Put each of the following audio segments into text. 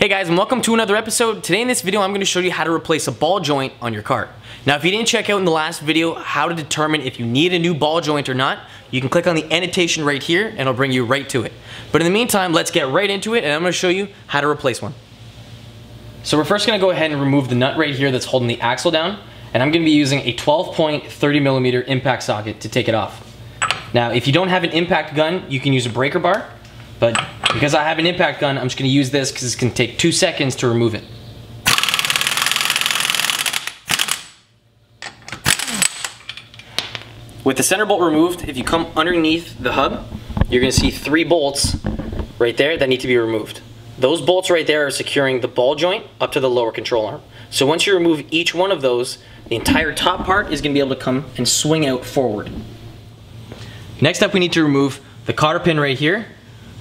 Hey guys, and welcome to another episode. Today in this video, I'm going to show you how to replace a ball joint on your cart. Now, if you didn't check out in the last video how to determine if you need a new ball joint or not, you can click on the annotation right here and it'll bring you right to it. But in the meantime, let's get right into it and I'm going to show you how to replace one. So we're first going to go ahead and remove the nut right here that's holding the axle down, and I'm going to be using a 12-point 30mm impact socket to take it off. Now, if you don't have an impact gun, you can use a breaker bar, but because I have an impact gun, I'm just going to use this because it's going to take 2 seconds to remove it. With the center bolt removed, if you come underneath the hub, you're going to see 3 bolts right there that need to be removed. Those bolts right there are securing the ball joint up to the lower control arm. So once you remove each one of those, the entire top part is going to be able to come and swing out forward. Next up, we need to remove the cotter pin right here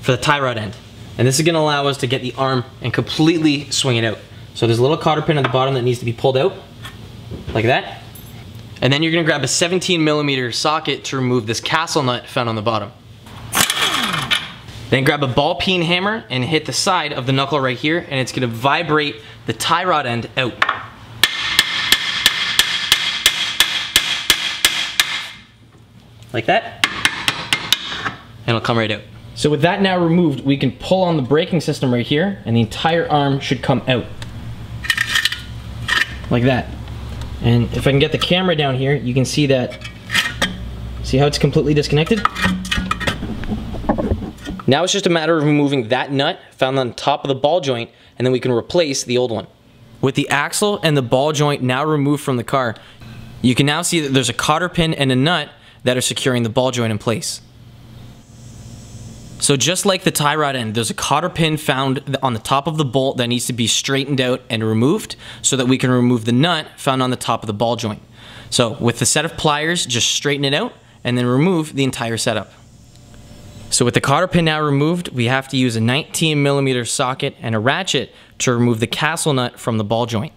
for the tie rod end. And this is going to allow us to get the arm and completely swing it out. So there's a little cotter pin at the bottom that needs to be pulled out, like that. And then you're going to grab a 17mm socket to remove this castle nut found on the bottom. Then grab a ball peen hammer and hit the side of the knuckle right here, and it's going to vibrate the tie rod end out. Like that. And it'll come right out. So with that now removed, we can pull on the braking system right here and the entire arm should come out. Like that. And if I can get the camera down here, you can see that, see how it's completely disconnected? Now it's just a matter of removing that nut found on top of the ball joint, and then we can replace the old one. With the axle and the ball joint now removed from the car, you can now see that there's a cotter pin and a nut that are securing the ball joint in place. So just like the tie rod end, there's a cotter pin found on the top of the bolt that needs to be straightened out and removed so that we can remove the nut found on the top of the ball joint. So with a set of pliers, just straighten it out and then remove the entire setup. So with the cotter pin now removed, we have to use a 19mm socket and a ratchet to remove the castle nut from the ball joint.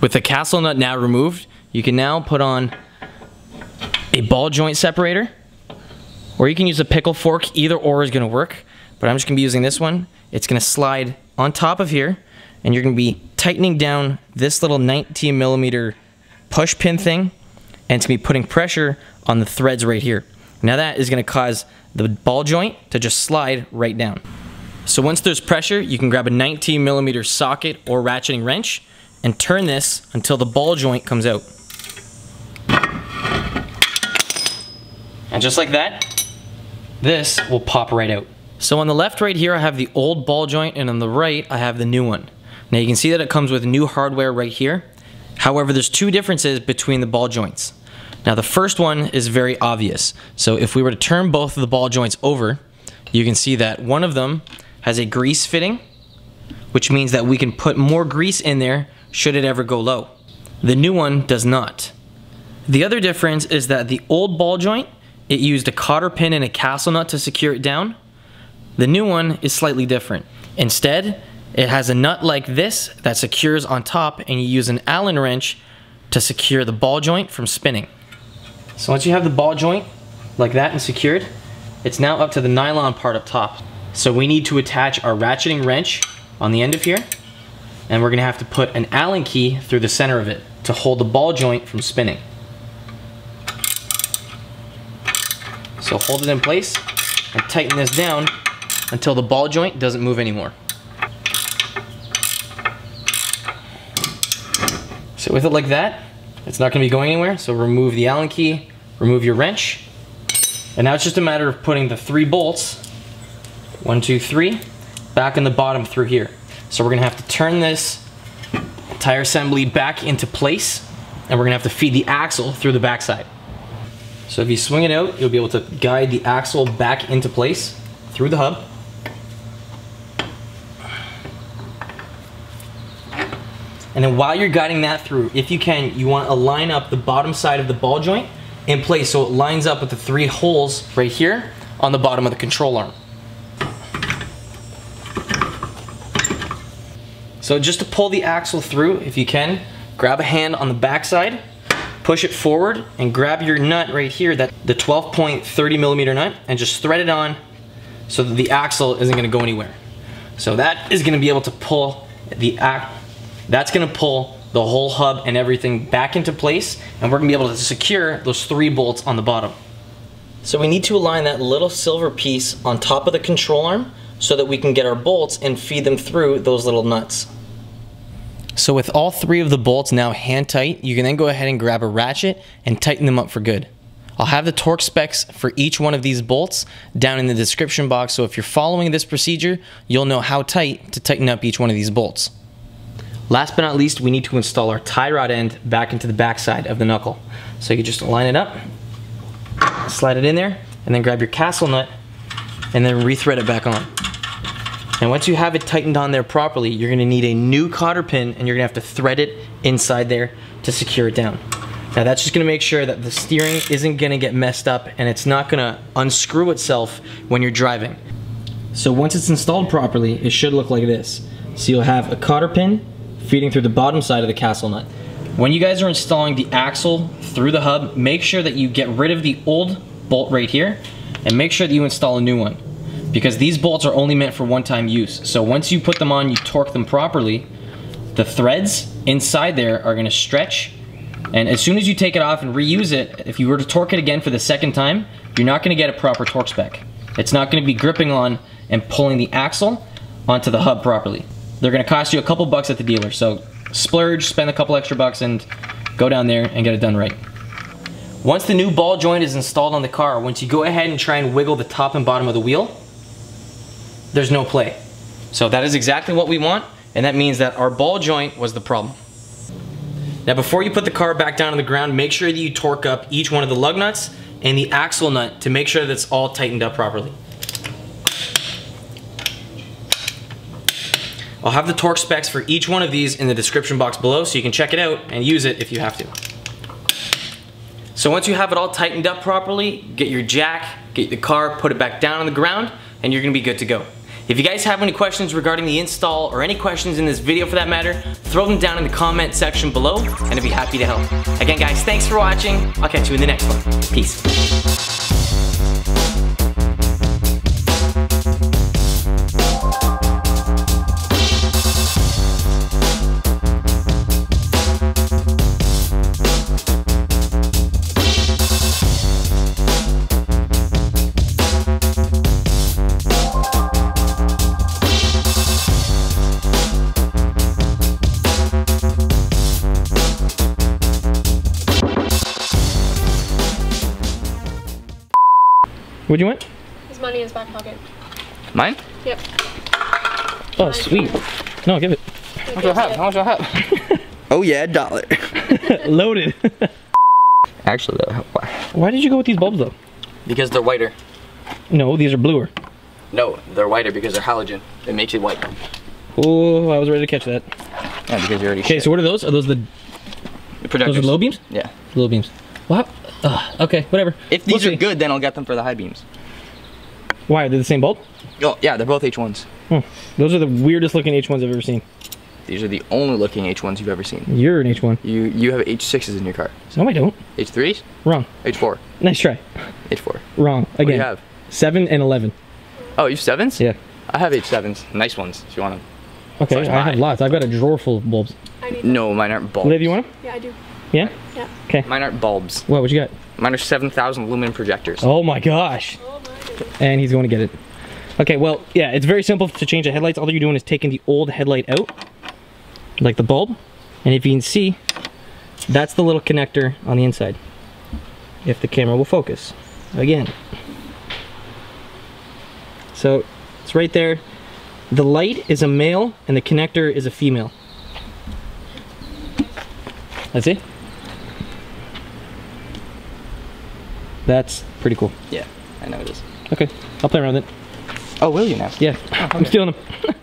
With the castle nut now removed, you can now put on a ball joint separator, or you can use a pickle fork. Either or is going to work, but I'm just going to be using this one. It's going to slide on top of here, and you're going to be tightening down this little 19mm push pin thing, and it's going to be putting pressure on the threads right here. Now that is going to cause the ball joint to just slide right down. So once there's pressure, you can grab a 19mm socket or ratcheting wrench and turn this until the ball joint comes out. And just like that, this will pop right out. So on the left right here I have the old ball joint, and on the right I have the new one. Now you can see that it comes with new hardware right here. However, there's 2 differences between the ball joints. Now the first one is very obvious. So if we were to turn both of the ball joints over, you can see that one of them has a grease fitting, which means that we can put more grease in there should it ever go low. The new one does not. The other difference is that the old ball joint, it used a cotter pin and a castle nut to secure it down. The new one is slightly different. Instead, it has a nut like this that secures on top, and you use an Allen wrench to secure the ball joint from spinning. So once you have the ball joint like that and secured, it's now up to the nylon part up top. So we need to attach our ratcheting wrench on the end of here, and we're gonna have to put an Allen key through the center of it to hold the ball joint from spinning. So hold it in place and tighten this down until the ball joint doesn't move anymore. So with it like that, it's not going to be going anywhere, so remove the Allen key, remove your wrench, and now it's just a matter of putting the 3 bolts, 1, 2, 3, back in the bottom through here. So we're going to have to turn this entire assembly back into place, and we're going to have to feed the axle through the backside. So if you swing it out, you'll be able to guide the axle back into place through the hub. And then while you're guiding that through, if you can, you want to line up the bottom side of the ball joint in place so it lines up with the 3 holes right here on the bottom of the control arm. So just to pull the axle through, if you can, grab a hand on the backside, push it forward, and grab your nut right here, that the 12-point 30mm nut, and just thread it on so that the axle isn't going to go anywhere. So that is gonna be able to pull the act, that's gonna pull the whole hub and everything back into place, and we're gonna be able to secure those 3 bolts on the bottom. So we need to align that little silver piece on top of the control arm so that we can get our bolts and feed them through those little nuts. So with all 3 of the bolts now hand tight, you can then go ahead and grab a ratchet and tighten them up for good. I'll have the torque specs for each one of these bolts down in the description box, so if you're following this procedure, you'll know how tight to tighten up each one of these bolts. Last but not least, we need to install our tie rod end back into the backside of the knuckle. So you just line it up, slide it in there, and then grab your castle nut and then rethread it back on. And once you have it tightened on there properly, you're gonna need a new cotter pin, and you're gonna have to thread it inside there to secure it down. Now that's just gonna make sure that the steering isn't gonna get messed up and it's not gonna unscrew itself when you're driving. So once it's installed properly, it should look like this. So you'll have a cotter pin feeding through the bottom side of the castle nut. When you guys are installing the axle through the hub, make sure that you get rid of the old bolt right here and make sure that you install a new one, because these bolts are only meant for one-time use. So once you put them on, you torque them properly, the threads inside there are gonna stretch, and as soon as you take it off and reuse it, if you were to torque it again for the second time, you're not gonna get a proper torque spec. It's not gonna be gripping on and pulling the axle onto the hub properly. They're gonna cost you a couple bucks at the dealer, so splurge, spend a couple extra bucks and go down there and get it done right. Once the new ball joint is installed on the car, once you go ahead and try and wiggle the top and bottom of the wheel, there's no play. So that is exactly what we want, and that means that our ball joint was the problem. Now before you put the car back down on the ground, make sure that you torque up each one of the lug nuts and the axle nut to make sure that it's all tightened up properly. I'll have the torque specs for each one of these in the description box below so you can check it out and use it if you have to. So once you have it all tightened up properly, get your jack, get the car, put it back down on the ground, and you're gonna be good to go. If you guys have any questions regarding the install or any questions in this video for that matter, throw them down in the comment section below and I'd be happy to help. Again guys, thanks for watching. I'll catch you in the next one. Peace. What'd you want? His money in his back pocket. Mine? Yep. Oh, mine. Sweet. No, give it. How much do I have? Oh yeah, $1. Loaded. Actually though, why did you go with these bulbs though? Because they're whiter. No, these are bluer. No, they're whiter because they're halogen. It makes it white. Oh, I was ready to catch that. Yeah, because you already. Okay, so what are those? Are those the projectors? Those are low beams? Yeah. Low beams. What? Okay, whatever. If these are good, then I'll get them for the high beams. Why, are they the same bolt? Oh, yeah, they're both H1s. Hmm. Those are the weirdest looking H1s I've ever seen. These are the only looking H1s you've ever seen. You're an H1. You have H6s in your car. So. No, I don't. H3s? Wrong. H4. Nice try. H4. Wrong. Again. What do you have? 7 and 11. Oh, you have 7s? Yeah. I have H7s. Nice ones, if you want them. Okay, I have lots. I've got a drawer full of bulbs. I need them. No, mine aren't bulbs. Liv, you want them? Yeah, I do. Yeah? Yeah. Okay. Mine aren't bulbs. What would you got? Mine are 7,000 lumen projectors. Oh my gosh. Oh my. And he's going to get it. Okay, well, yeah, it's very simple to change the headlights. All you're doing is taking the old headlight out, like the bulb. And if you can see, that's the little connector on the inside. If the camera will focus. Again. So, it's right there. The light is a male and the connector is a female. Let's see. That's pretty cool. Yeah, I know it is. Okay, I'll play around with it. Oh, will you now? Yeah, oh, okay. I'm stealing them.